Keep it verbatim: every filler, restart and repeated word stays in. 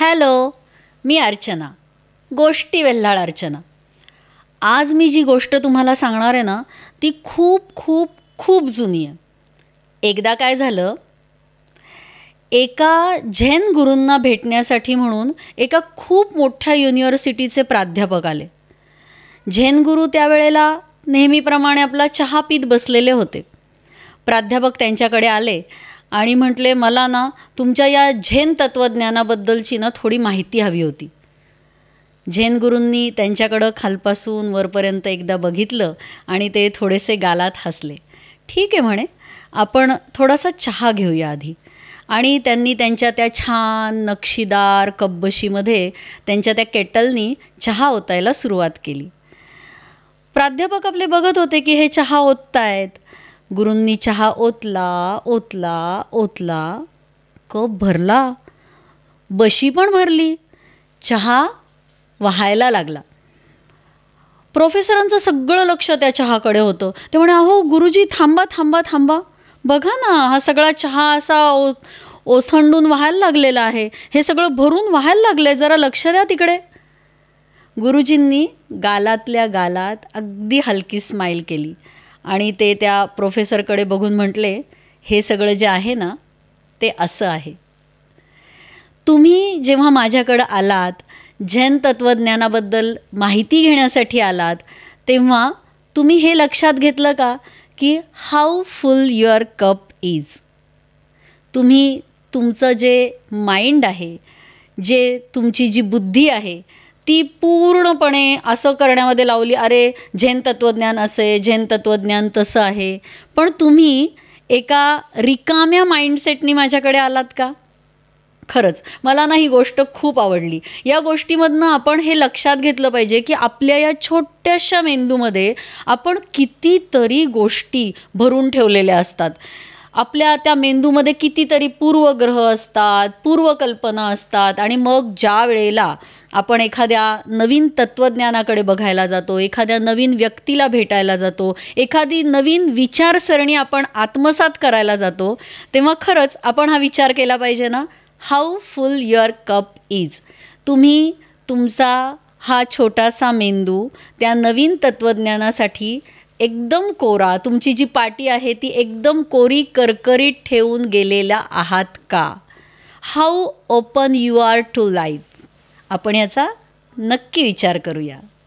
Hello, मी अर्चना, गोष्टी वेल्हाळ अर्चना. आज मी जी गोष्ट तुम्हाला सांगणार आहे ना, ती खूप खूप खूप जुनी आहे. एकदा काय झालं, एका जैन गुरूंना भेटण्यासाठी म्हणून एका खूप मोठ्या युनिव्हर्सिटीचे प्राध्यापक आले. जैन गुरु त्यावेळेला नेहमीप्रमाणे आपला चहा पीत बसलेले होते. प्राध्यापक त्यांच्याकडे आले आणि म्हटले, मला ना तुमच्या या जैन तत्त्वज्ञानाबद्दलची ना थोडी माहिती हवी होती. जैन गुरूंनी त्यांच्याकडं खालपासून वरपर्यंत एकदा बघितलं आणि ते थोडेसे गालात हसले. ठीक आहे म्हणे, आपण थोडासा चहा घेऊया आधी. आणि त्यांनी त्यांच्या त्या छान नक्षीदार कपबशीमध्ये त्यांच्या त्या केटलनी चहा ओतायला सुरुवात केली. प्राध्यापक आपले बघत होते की हे चहा ओततायत. गुरूंनी चहा ओतला ओतला ओतला, कप भरला, बशी पण भरली, चहा वाहायला लागला. प्रोफेसरांचं सगळं लक्ष त्या चहाकडे होतं. ते म्हणे, अहो गुरुजी थांबा थांबा थांबा, बघा ना हा सगळा चहा असा ओ ओसंडून वाहायला लागलेला आहे, हे सगळं भरून वाहायला लागलं आहे, जरा लक्ष द्या तिकडे. गुरुजींनी गालातल्या गालात अगदी हलकी स्माईल केली आणि ते त्या प्रोफेसरकडे बघून म्हटले, हे सगळं जे आहे ना ते असं आहे. तुम्ही जेव्हा माझ्याकडं आलात, जैन तत्त्वज्ञानाबद्दल माहिती घेण्यासाठी आलात, तेव्हा तुम्ही हे लक्षात घेतलं का की how full your cup is. तुम्ही तुमचं जे माइंड आहे, जे तुमची जी बुद्धी आहे, ती पूर्णपणे असं करण्यामध्ये लावली, अरे जैन तत्त्वज्ञान असे, जैन तत्त्वज्ञान तसं आहे. पण तुम्ही एका रिकाम्या माइंडसेटनी माझ्याकडे आलात का? खरंच मला ना ही गोष्ट खूप आवडली. या गोष्टीमधनं आपण हे लक्षात घेतलं पाहिजे की आपल्या या छोट्याशा मेंदूमध्ये आपण कितीतरी गोष्टी भरून ठेवलेल्या असतात. आपल्या त्या मेंदूमध्ये कितीतरी पूर्वग्रह असतात, पूर्वकल्पना असतात. आणि मग ज्या वेळेला आपण एखाद्या नवीन तत्त्वज्ञानाकडे बघायला जातो, एखाद्या नवीन व्यक्तीला भेटायला जातो, एखादी नवीन विचारसरणी आपण आत्मसात करायला जातो, तेव्हा खरंच आपण हा विचार केला पाहिजे ना, how full your cup is. तुम्ही तुमचा हा छोटासा मेंदू त्या नवीन तत्त्वज्ञानासाठी एकदम कोरा, तुमची जी पाटी आहे ती एकदम कोरी करकरीत ठेवून गेलेला आहात का? How open you are to life. आपण याचा नक्की विचार करूया.